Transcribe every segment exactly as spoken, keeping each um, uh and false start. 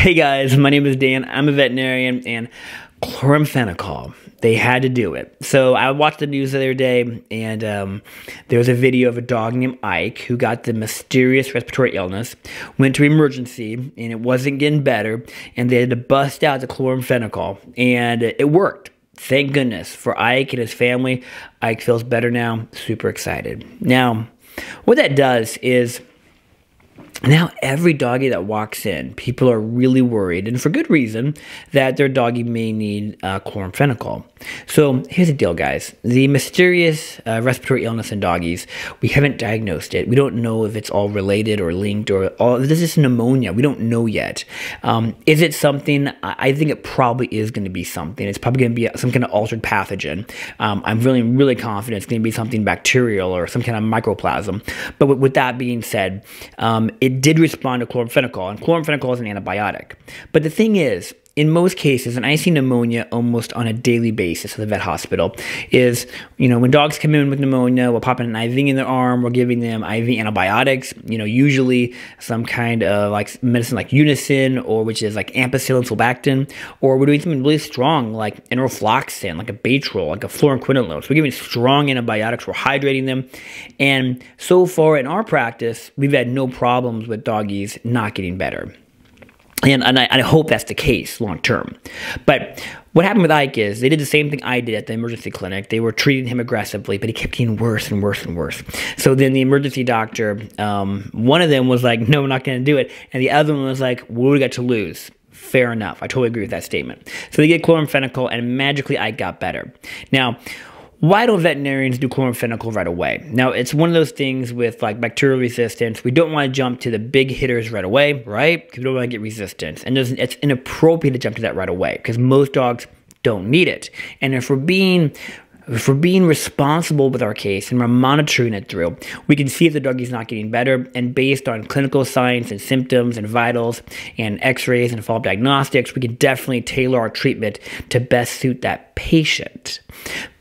Hey guys, my name is Dan, I'm a veterinarian, and chloramphenicol, they had to do it. So I watched the news the other day, and um, there was a video of a dog named Ike who got the mysterious respiratory illness, went to emergency, and it wasn't getting better, and they had to bust out the chloramphenicol, and it worked. Thank goodness for Ike and his family. Ike feels better now, super excited. Now, what that does is, now every doggy that walks in, people are really worried, and for good reason, that their doggy may need uh, chloramphenicol. So here's the deal, guys. The mysterious uh, respiratory illness in doggies, we haven't diagnosed it. We don't know if it's all related or linked or all. This is pneumonia. We don't know yet. Um, is it something? I think it probably is going to be something. It's probably going to be some kind of altered pathogen. Um, I'm really, really confident it's going to be something bacterial or some kind of mycoplasma. But with, with that being said, um, it It did respond to chloramphenicol, and chloramphenicol is an antibiotic. But the thing is, in most cases, and I see pneumonia almost on a daily basis at the vet hospital, is, you know, when dogs come in with pneumonia, we'll pop an I V in their arm, we're giving them I V antibiotics, you know, usually some kind of like medicine like Unisyn, or which is like ampicillin, sulbactin, or we're doing something really strong like enrofloxacin, like a baytril, like a fluoroquinolone. So we're giving strong antibiotics, we're hydrating them. And so far in our practice, we've had no problems with doggies not getting better. And, and I, I hope that's the case long term. But what happened with Ike is they did the same thing I did at the emergency clinic. They were treating him aggressively, but he kept getting worse and worse and worse. So then the emergency doctor, um, one of them was like, no, we're not going to do it. And the other one was like, what do we got to lose? Fair enough. I totally agree with that statement. So they get chloramphenicol, and magically Ike got better. Now, why don't veterinarians do chloramphenicol right away? Now, it's one of those things with like bacterial resistance. We don't want to jump to the big hitters right away, right? Because we don't want to get resistance. And it's inappropriate to jump to that right away because most dogs don't need it. And if we're being If we're being responsible with our case and we're monitoring it through, we can see if the doggie's not getting better. And based on clinical signs and symptoms and vitals and x-rays and follow-up diagnostics, we can definitely tailor our treatment to best suit that patient.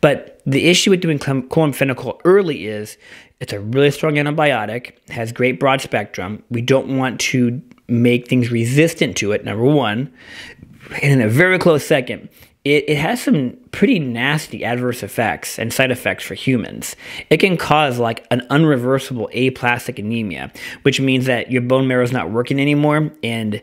But the issue with doing chloramphenicol early is it's a really strong antibiotic, has great broad spectrum. We don't want to make things resistant to it, number one. And in a very close second, It, it has some pretty nasty adverse effects and side effects for humans. It can cause like an unreversible aplastic anemia, which means that your bone marrow is not working anymore, and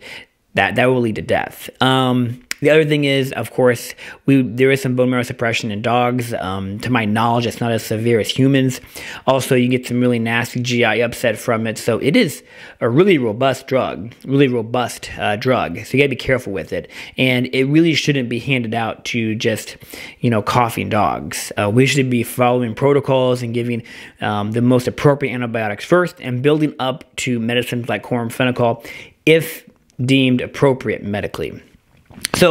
that, that will lead to death. Um, the other thing is, of course, we there is some bone marrow suppression in dogs. Um, to my knowledge, it's not as severe as humans. Also, you get some really nasty G I upset from it. So it is a really robust drug, really robust uh, drug. So you gotta be careful with it. And it really shouldn't be handed out to just, you know, coughing dogs. Uh, we should be following protocols and giving um, the most appropriate antibiotics first and building up to medicines like chloramphenicol if deemed appropriate medically. So,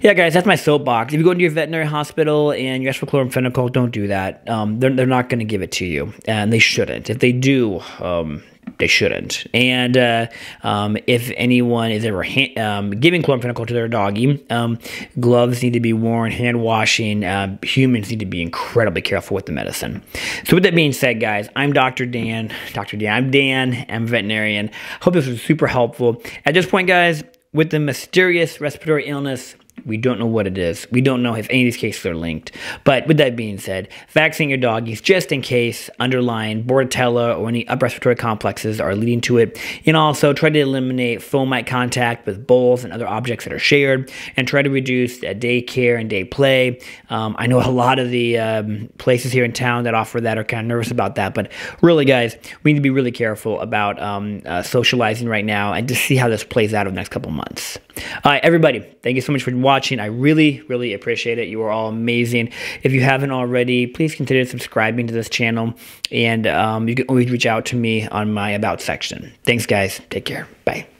yeah, guys, that's my soapbox. If you go into your veterinary hospital and you ask for chloramphenicol, don't do that. Um, they're, they're not going to give it to you, and they shouldn't. If they do, um, they shouldn't. And uh, um, if anyone is ever hand, um, giving chloramphenicol to their doggy, um, gloves need to be worn, hand washing. Uh, humans need to be incredibly careful with the medicine. So with that being said, guys, I'm Doctor Dan. Doctor Dan, I'm Dan. I'm a veterinarian. Hope this was super helpful. At this point, guys, with the mysterious respiratory illness, we don't know what it is. We don't know if any of these cases are linked. But with that being said, vaccinating your doggies just in case underlying Bordetella or any upper respiratory complexes are leading to it. And also try to eliminate fomite contact with bowls and other objects that are shared, and try to reduce daycare and day play. Um, I know a lot of the um, places here in town that offer that are kind of nervous about that. But really, guys, we need to be really careful about um, uh, socializing right now and just see how this plays out over the next couple months. All right, everybody, thank you so much for watching. I really, really appreciate it. You are all amazing. If you haven't already, please consider subscribing to this channel, and um, you can always reach out to me on my About section. Thanks, guys. Take care. Bye.